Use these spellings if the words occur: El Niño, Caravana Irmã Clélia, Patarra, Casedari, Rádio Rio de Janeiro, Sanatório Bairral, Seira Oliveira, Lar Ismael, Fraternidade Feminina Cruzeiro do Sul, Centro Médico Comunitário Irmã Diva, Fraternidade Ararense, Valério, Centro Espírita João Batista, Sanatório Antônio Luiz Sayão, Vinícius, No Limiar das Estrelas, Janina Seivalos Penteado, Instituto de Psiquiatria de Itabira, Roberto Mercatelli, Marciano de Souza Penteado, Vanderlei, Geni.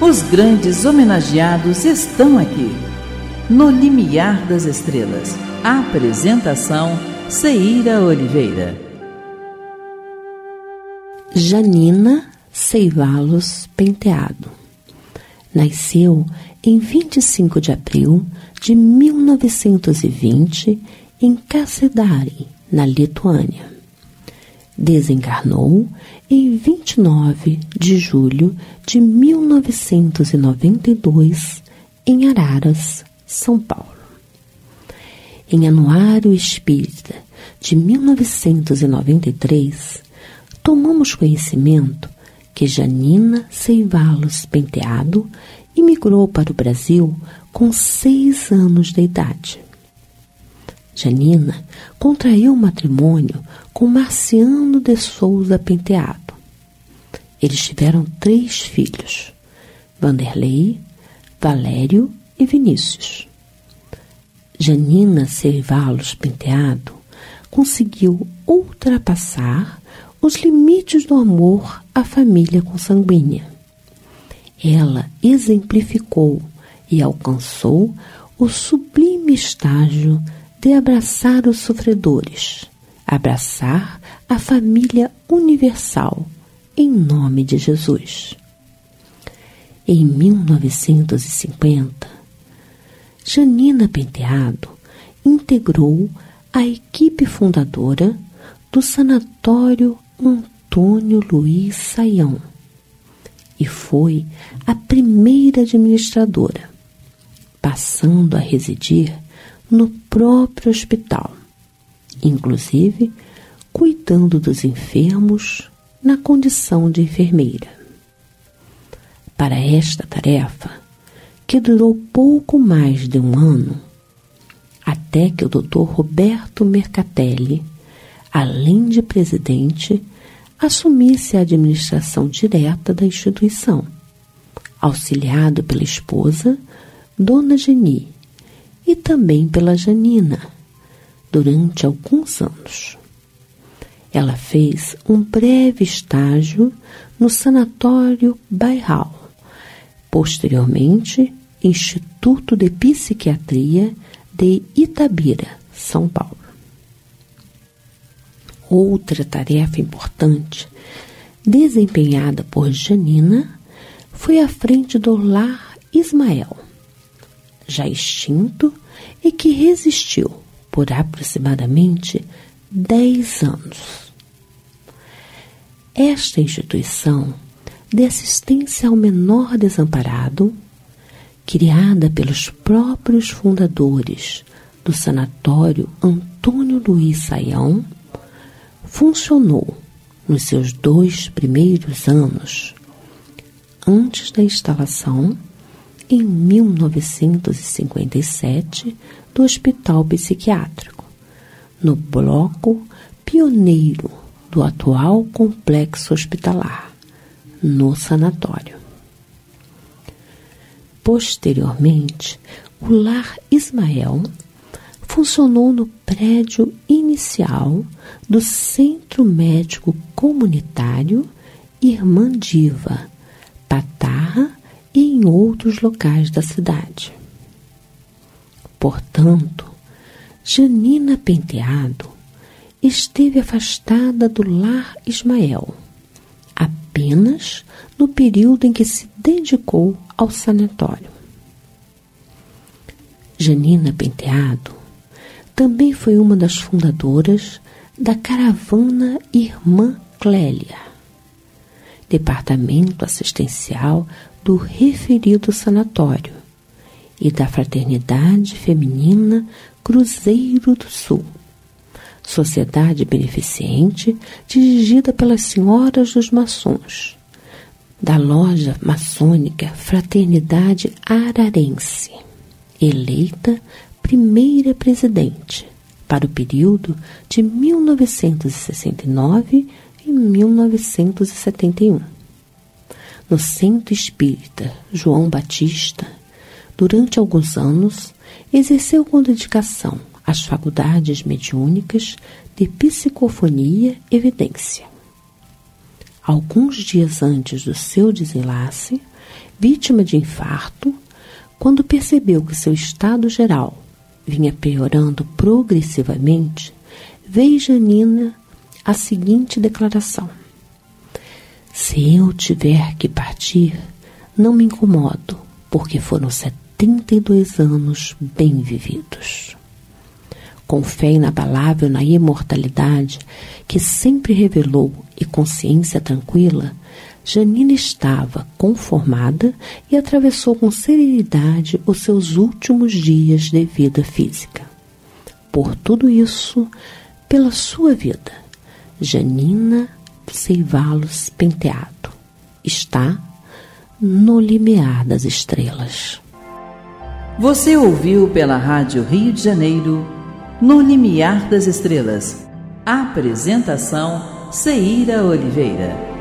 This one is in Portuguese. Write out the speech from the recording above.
Os grandes homenageados estão aqui. No Limiar das Estrelas. Apresentação: Seira Oliveira. Janina Seivalos Penteado nasceu em 25 de abril de 1920 em Casedari, na Lituânia. Desencarnou em 29 de julho de 1992 em Araras, São Paulo. Em Anuário Espírita de 1993, tomamos conhecimento que Janina Seivalos Penteado imigrou para o Brasil com 6 anos de idade. Janina contraiu matrimônio com Marciano de Souza Penteado. Eles tiveram 3 filhos, Vanderlei, Valério e Vinícius. Janina Seivalos Penteado conseguiu ultrapassar os limites do amor à família consanguínea. Ela exemplificou e alcançou o sublime estágio de abraçar os sofredores, abraçar a família universal, em nome de Jesus. Em 1950, Janina Penteado integrou a equipe fundadora do Sanatório Antônio Luiz Sayão e foi a primeira administradora, passando a residir no próprio hospital, inclusive cuidando dos enfermos na condição de enfermeira. Para esta tarefa, que durou pouco mais de 1 ano, até que o Dr. Roberto Mercatelli, além de presidente, assumisse a administração direta da instituição, auxiliado pela esposa, Dona Geni, e também pela Janina, durante alguns anos. Ela fez um breve estágio no Sanatório Bairral, posteriormente Instituto de Psiquiatria de Itabira, São Paulo. Outra tarefa importante desempenhada por Janina foi à frente do Lar Ismael, já extinto e que resistiu por aproximadamente 10 anos. Esta instituição de assistência ao menor desamparado, criada pelos próprios fundadores do Sanatório Antônio Luiz Sayão, funcionou nos seus 2 primeiros anos, antes da instalação em 1957 do Hospital Psiquiátrico, no bloco pioneiro do atual complexo hospitalar, no sanatório. Posteriormente, o Lar Ismael funcionou no prédio inicial do Centro Médico Comunitário Irmã Diva, Patarra e em outros locais da cidade. Portanto, Janina Penteado esteve afastada do Lar Ismael apenas no período em que se dedicou ao sanatório. Janina Penteado também foi uma das fundadoras da Caravana Irmã Clélia, departamento assistencial do referido sanatório, e da Fraternidade Feminina Cruzeiro do Sul, sociedade beneficente dirigida pelas Senhoras dos Maçons, da loja maçônica Fraternidade Ararense, eleita primeira presidente para o período de 1969 e 1971. No Centro Espírita João Batista, durante alguns anos, exerceu com dedicação as faculdades mediúnicas de psicofonia e evidência. Alguns dias antes do seu desenlace, vítima de infarto, quando percebeu que seu estado geral vinha piorando progressivamente, veio Janina a seguinte declaração: se eu tiver que partir, não me incomodo, porque foram 72 anos bem vividos. Com fé inabalável na imortalidade que sempre revelou e consciência tranquila, Janina estava conformada e atravessou com serenidade os seus últimos dias de vida física. Por tudo isso, pela sua vida, Janina Seivalos Penteado está no limiar das estrelas. Você ouviu pela Rádio Rio de Janeiro, No Limiar das Estrelas. Apresentação: Seira Oliveira.